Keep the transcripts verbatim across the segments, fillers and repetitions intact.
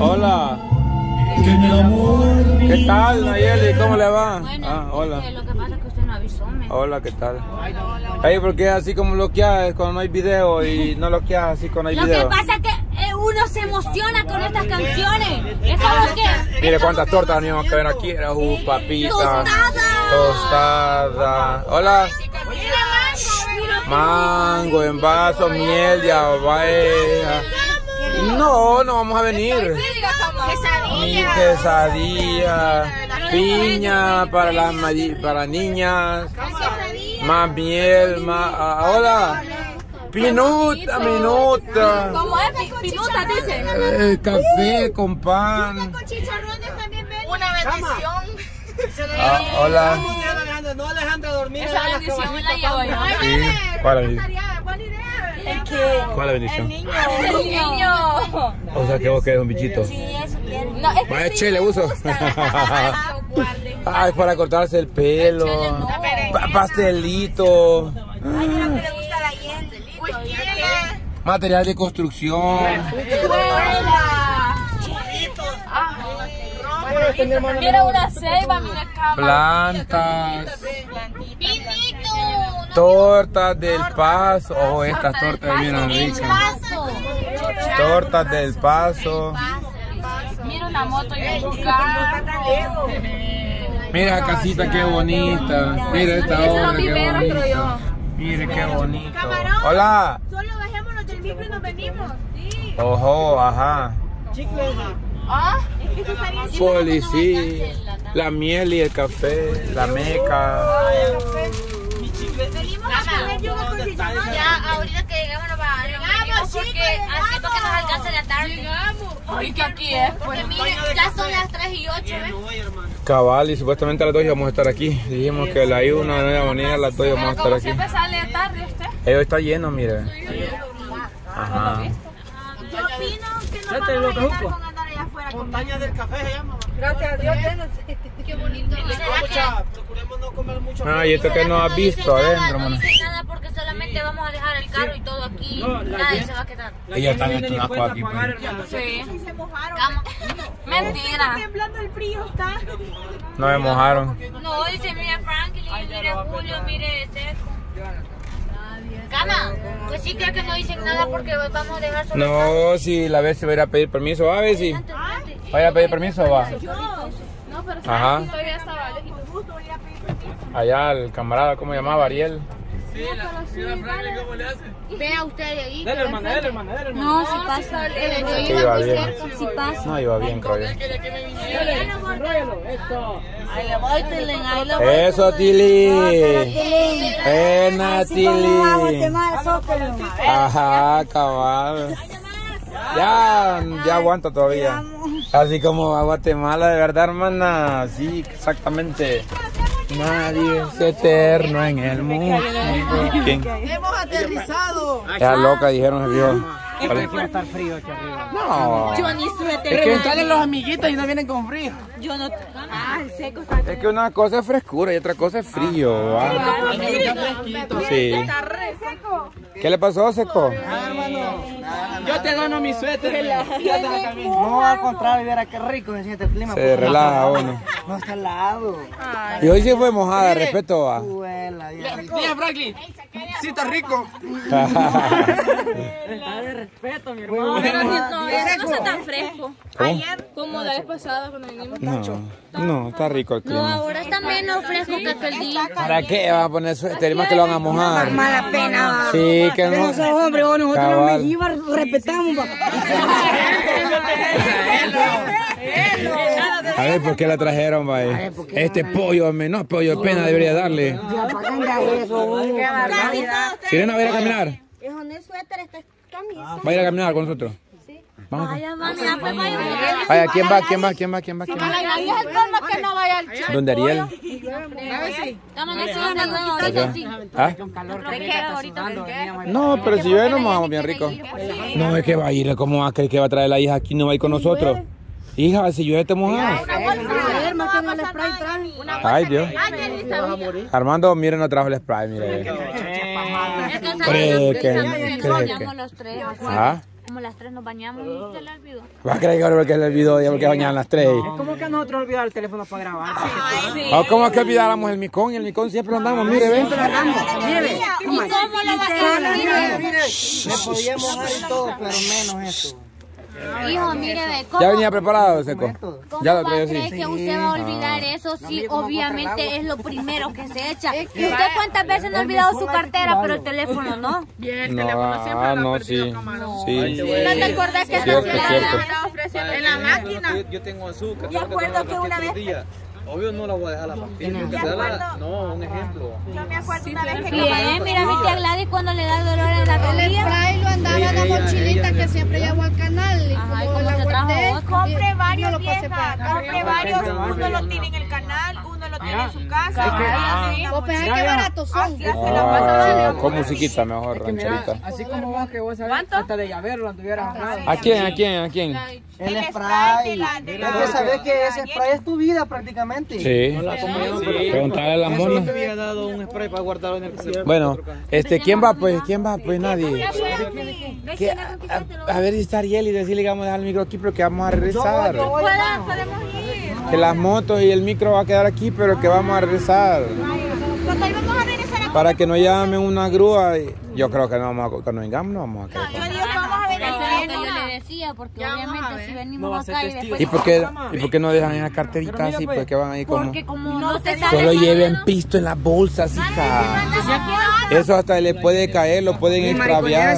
Hola. ¿Qué tal, Nayeli? ¿Cómo le va? Bueno, ah, hola. Lo que pasa es que usted no avisó. ¿Me? Hola, ¿qué tal? Hola, hola, hola. Ay, porque así como bloqueas cuando no hay video y no bloqueas así cuando hay lo video. Lo que pasa es que uno se emociona con estas canciones. Es como que... Mire cuántas tortas teníamos que ver aquí. Era uh, papita. Tostada. Tostada. Hola. Mango en vaso, miel de abeja. No, no vamos a venir. Mi quesadilla, piña para las para niñas, más miel, más. Hola, pinuta, minuta. ¿Cómo es? Pinuta, dice. Café con pan. Una bendición. Ah, hola. No, Alejandra, dormir. Esa bendición me la llevo yo. ¿Cuál bendición? ¿Cuál bendición? El niño. El niño. O sea, que vos querés un bichito. Sí, es bien. No, es que chile, uso. Ay, para cortarse el pelo. Pastelito. Ay, creo que le gusta la gente. Material de construcción. Mira una ceiba, mira cama. Plantas. Tortas del Paso. Oh, estas tortas vienen ricas. Tortas del Paso. Mira una moto y un carro. Mira la casita, qué bonita. Mira esta obra, qué bonita. Mire qué bonito. Hola. Solo bajémonos del micro y nos venimos. Ojo, ajá. ¿Ah? ¿Es que policía, la miel y el café, la meca? Ay, el café. Mi chicle. Venimos a comer yugo con chicharrón. Ya, ahorita que llegamos nos va a dar los porque así porque nos alcanza la tarde. Llegamos. Ay, que aquí es. Porque miren, ya son las tres y ocho, ¿ves? Cabal, y supuestamente a las dos íbamos a estar aquí. Dijimos que la una de la mañana a las dos íbamos a estar aquí. ¿Siempre sale tarde usted? Ellos está lleno, mire. Ajá. Yo opino que no vamos a llegar. Montaña del café se llama. Gracias a Dios, qué bonito. Procuremos no comer mucho. Ah, y esto que no has visto adentro, mano. No dice nada porque solamente vamos a dejar el carro y todo aquí. Nadie se va a quedar. Ellos están estornados aquí. Sí, se mojaron. Mentira. Está temblando el frío, está. No me mojaron. No, dice, mire Franklin, mire Julio, mire Seco. Cama, pues sí creo que no dicen nada porque vamos a dejar solo. No, si la vez se va a ir a pedir permiso, va a ver si. ¿Va a ir a pedir permiso o va? No, pero ajá. Todavía estaba allá el camarada, ¿cómo llamaba? Ariel. Sí, la señora Franklin, ¿cómo le hace? Vea usted de ahí. Dale, hermana, dale, hermana, dale, hermana. No, si pasa. Sí, iba bien. Si pasa. No, iba bien, creo yo. Ahí la voy, Tilín, ahí la voy. Eso, Tilín. Pena, Tilín. Ajá, cabal. Ya, ya aguanta todavía. Así como a Guatemala, de verdad, hermana. Sí, exactamente. Nadie es eterno en el mundo. ¿Quién? Hemos aterrizado. Ya loca, dijeron el viejo. Es que puede estar frío aquí arriba. No. Yo ni suéter. Es que salen los amiguitos y no vienen con frío. Yo no. Ah, el Seco está. Es que una cosa es frescura y otra cosa es frío. Ah, claro, está fresquito. Sí. Está re seco. ¿Qué le pasó, Seco? Ah, hermano. Yo te dono mi suéter. No, al contrario, verá qué rico se siente el clima. Se relaja uno. No está helado. Y hoy sí fue mojada, respeto a. Mira, Franklin. Sí, está rico. De respeto, mi hermano. No, pero no, no está tan fresco. Ayer, como la vez pasada, cuando vinimos, tacho. No, está rico el clima. No, ahora está menos fresco que aquel día. ¿Para qué vas a poner suéter? Más que lo van a mojar. Mala pena. Sí, que no. No sos hombre, vos nosotros los mejibas respetamos. A ver, ¿por qué la trajeron, vaya? Este pollo, menos pollo, pena debería darle. ¿Quieren a ver a caminar? Es un suéter, está camisa. ¿Va a ir a caminar con nosotros? Sí. Vamos. Vaya, mami, ya pues vaya. Vaya, ¿quién va? ¿Quién va? ¿Quién va? ¿Quién va? ¿Quién va? Ahí es el colmo que no vaya al chico. ¿Dónde Ariel? No, pero si llueve nos vamos bien rico. No, es que va a ir. ¿Cómo va a creer que va a traer la hija aquí? ¿No va a ir con nosotros? Hija, si llueve te mojas. Ay, Dios. Armando, miren, no trajo el spray, miren. Creo que, creo que. ¿Ah? Como las tres nos bañamos y se le olvidó. ¿Vas a creer ahora que le olvidó ya porque bañaban las tres? Es como que nosotros olvidamos el teléfono para grabar. O ¿cómo es que olvidáramos el micón? El micón siempre lo andamos, mire, ve. Siempre lo andamos, mire. ¿Y cómo lo bajamos? Le podíamos dar todo, pero menos esto. Hijo, mire, ve, ¿cómo? Ya venía preparado, Seco. ¿Cómo ya lo creo, sí. ¿Cree que usted va a olvidar eso? Sí, no, obviamente es lo primero que se echa. ¿Y usted cuántas veces no ha olvidado su cartera, pero el teléfono no? Bien, el teléfono siempre lo ha perdido, camarón. Sí. ¿No te acordás que esta señora ofreció en la máquina? Yo tengo azúcar. Yo acuerdo que una vez... Obvio no la voy a dejar la pastilla. No, un ejemplo. Yo me acuerdo una vez que... Bien, mira, mi tía Gladys cuando le da dolor en la rodilla. Él lo andaba en la mochilita que siempre llevó al canal. Ajá, y como se trajo otro. Compre varios, vieja. Compre varios. Uno lo tiene en el canal, uno lo tiene en su casa. O pegar que barato son. Con musiquita mejor, rancherita. Así como vos que vos sabés hasta de llavero anduvieras. ¿A quién, a quién, a quién? El spray. Vos sabés que ese spray es tu vida prácticamente. Sí, preguntarle a la mona. Bueno, este, ¿quién va? Pues, ¿quién va? Pues nadie. ¿Qué? A, a ver si está Ariel y decirle que vamos a dejar el micro aquí, pero que vamos a regresar. Que las motos y el micro va a quedar aquí, pero que vamos a regresar. Para que no llamen una grúa. Y yo creo que no vamos a, cuando nos vengamos, no vamos a quedar. Porque ya obviamente si venimos no acá y después... ¿Y por qué, ¿y por qué no dejan esas carteritas así? Pues que van ahí como... Porque como no se sale... Solo lleven no, pisto en las bolsas, hija. Eso hasta le puede caer, lo pueden extraviar.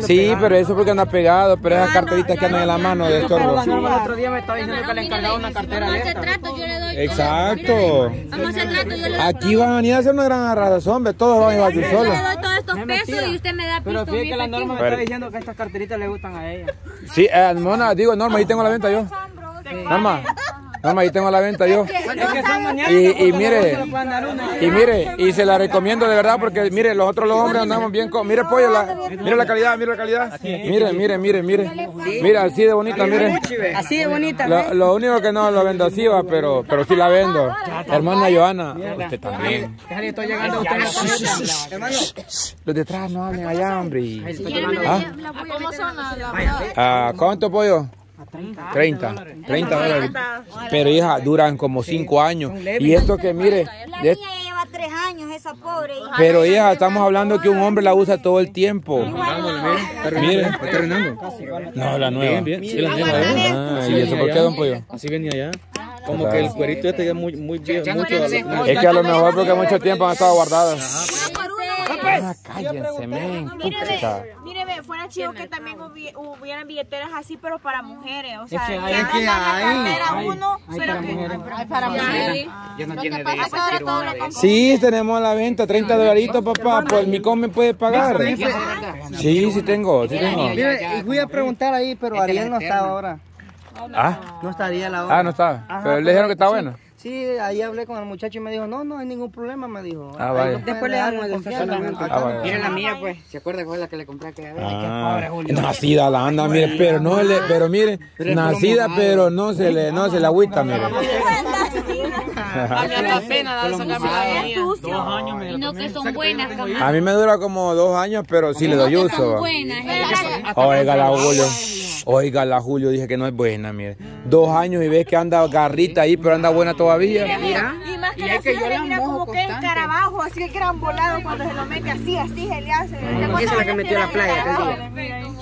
Sí, pero eso porque anda pegado, pero esas carteritas que andan en la mano de estorbo. El otro día me estaba diciendo que le encargaba una cartera de esta. Exacto. Aquí van a venir a hacer una gran arrasón, hombre. Todos van a ir a tu solo. Dos pesos y usted me da pisto. Pero fíjate que la Norma me está diciendo que estas carteritas le gustan a ella. Sí, eh, Mona, digo, Norma, ahí tengo la venta yo. Norma, Norma, ahí tengo la venta yo. Y, y mire, y mire, y se la recomiendo de verdad porque mire, los otros los hombres andamos bien con... Mire, pollo, la, mire la calidad, mire la calidad. Mire, mire, mire, mire. Mira, así de bonita, mire. Así de bonita. Lo, lo único que no lo vendo así va, pero, pero sí la vendo. Hermana Johanna, usted también. Estoy llegando a usted. Hermano, los detrás no hablen allá, hombre. ¿Cómo son las? ¿Cuánto, pollo? treinta dólares. Pero hija, duran como cinco años. Y esto que mire. La niña lleva tres años, esa pobre. Pero hija, estamos hablando que un hombre la usa todo el tiempo. Mire, ¿está terminando? No, la nueva. ¿Y eso por qué, don Pollo? Así venía allá. Como que el cuerito este ya es muy viejo. Es que a lo mejor porque mucho tiempo han estado guardadas. Ah, cállense, men. Mire, ve, fuera chido que también hubieran billeteras así, pero para mujeres. O sea, que andan la cartera uno, pero que para mujeres. Ya no tiene de eso. Sí, tenemos la venta, treinta dolaritos, papá. Pues mi com me puede pagar. Sí, sí tengo, sí tengo. Mire, voy a preguntar ahí, pero Ariel no está ahora. Ah, no estaría la hora. Ah, no está. Pero le dijeron que está bueno. Sí, ahí hablé con el muchacho y me dijo, no, no hay ningún problema, me dijo. Ah, vaya. Después le damos el estacionamiento. Ah, vaya. Mira la mía, pues. ¿Se acuerda cuál es la que le compré aquella vez? Ah, qué pobre Julio. Nacida la anda, mire, pero no le, pero mire, pero nacida, pero no se le, no se le agüita, mire. A mí la pena dar esa camisa. Es sucio. No que son buenas. A mí me dura como dos años, pero sí le doy uso. Oiga la Julio. Oiga, la Julio dije que no es buena, mire. Dos años y ves que anda garrita ahí, pero anda buena todavía. Mira, mira, y más que, y es que yo mira como que es carabajo, así que eran volados cuando se lo mete así, así se le hace. Mm. Esa es la que metió a la playa.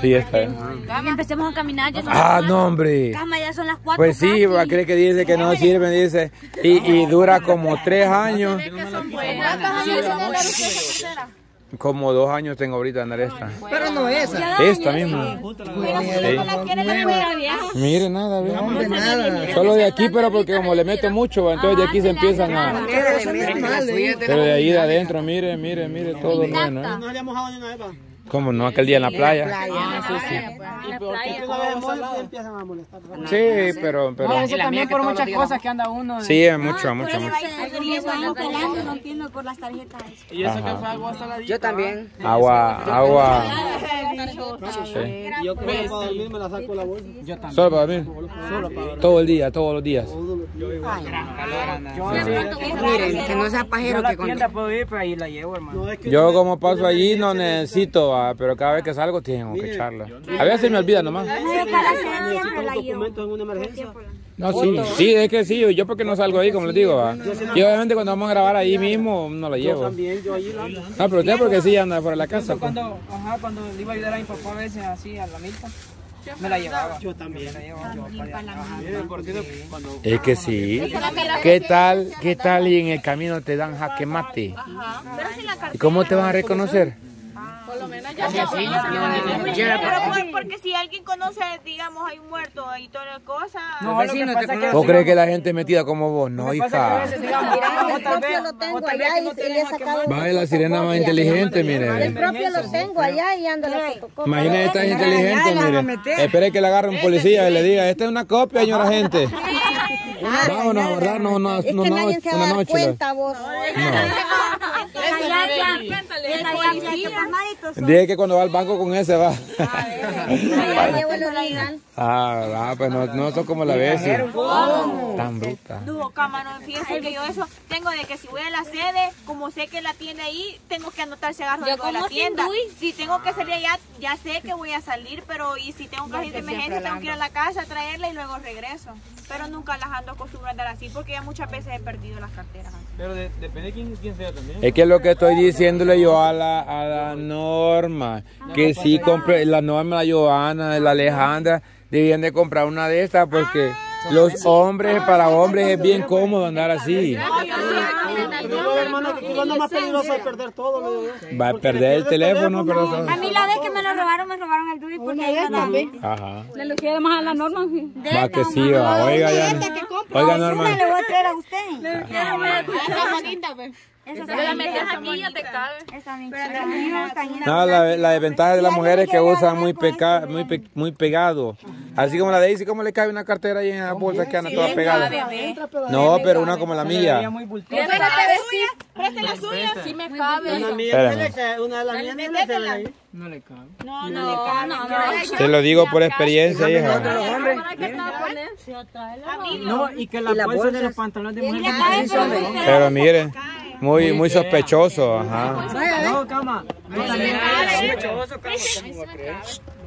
Sí, está. Empecemos a caminar. Ya son ah, no, hombre. Cama, ya son las cuatro. Pues sí, va a creer que dice que no sirven, dice. Y, y dura como tres años. Como dos años tengo ahorita andar esta. Pero no esa. Esta misma. Mire nada, bien. Solo de aquí, pero porque como le meto mucho, entonces de aquí se empiezan a... Pero de ahí de adentro, mire, mire, mire, todo bueno. No le ha mojado ni una vez, como no, aquel día en la playa. Sí, pero... pero eso también por muchas cosas que anda uno. Sí, mucho, mucho, mucho. No entiendo por las tarjetas. ¿Y eso que fue agua saladita? Yo también. Agua, agua. Yo me la saco la bolsa. Solo para mí. Todo el día, todos los días. Miren, que no sea pajero que... Yo como paso allí no necesito... No, pero cada vez que salgo tengo que echarla. A veces me olvida nomás. No, sí, sí, es que sí, yo porque no salgo ahí, como les digo, va. Y obviamente cuando vamos a grabar ahí mismo, no la llevo. Yo también, yo ahí la ando. Ah, pero usted porque sí anda fuera de la casa. Cuando, ajá, cuando le iba a ayudar a mi papá a veces así, a la mitad. Me la llevaba. Yo también. Es que sí. ¿Qué tal? ¿Qué tal? Y en el camino te dan jaque mate. ¿Y cómo te van a reconocer? Por lo menos ya se así. Pero porque si alguien conoce, digamos, hay un muerto y toda la cosa. No, vecino, te conoce. ¿Vos crees que la gente es metida como vos? No, hija. El propio lo tengo allá y le he sacado. Va, la sirena más inteligente, mire. El propio lo tengo allá y ando la fotocopia. Imagínate, tan inteligente, mire. Espere que le agarre un policía y le diga, esta es una copia, señora gente. Vámonos a borrarnos una noche. Es que nadie se va a dar cuenta, vos. Dije que cuando va al banco con ese va. Ah, va, pues no, no son como la vez. Tan bruta. No, cámara, fíjese que yo eso tengo de que si voy a la sede, como sé que la tienda ahí, tengo que anotar si agarro algo de la tienda. Si tengo que salir allá, ya sé que voy a salir, pero y si tengo que ir de emergencia, tengo que ir a la casa a traerla y luego regreso. Pero nunca las ando acostumbrando a andar así porque ya muchas veces he perdido las carteras. Pero de, depende de quién, quién sea también. Es que lo que estoy diciéndole yo a la, a la Norma, ah, que no sí compre, la Norma, la Johanna, la Alejandra, debían de comprar una de estas porque ah, los hombres, para hombres es bien cómodo andar así. Va a perder el teléfono, pero a mí la vez que me lo robaron, me robaron el duri porque yo también. Ajá. Le lo quiero más a la Norma. Va que sí, va. Oiga, ya. Oiga, Norma. Le voy a traer a usted. No, la, la desventaja de las mujeres es que usan muy, peca, muy, pe, muy pegado. Así como la de Daisy, ¿cómo le cabe una cartera ahí en la bolsa que anda toda pegada? No, pero una como la mía. Preste la suya, sí me cabe. Una de las mías no le cabe. No, no le cabe. No, no. Te lo digo por experiencia, hija. No, y que la bolsa de los pantalones de mujer. Pero mire. Muy, muy sospechoso, ajá. No, cama.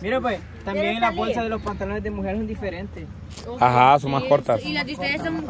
Mira, pues, también las bolsas de los pantalones de mujeres son diferentes. Ajá, son más cortas. Y las de ustedes son...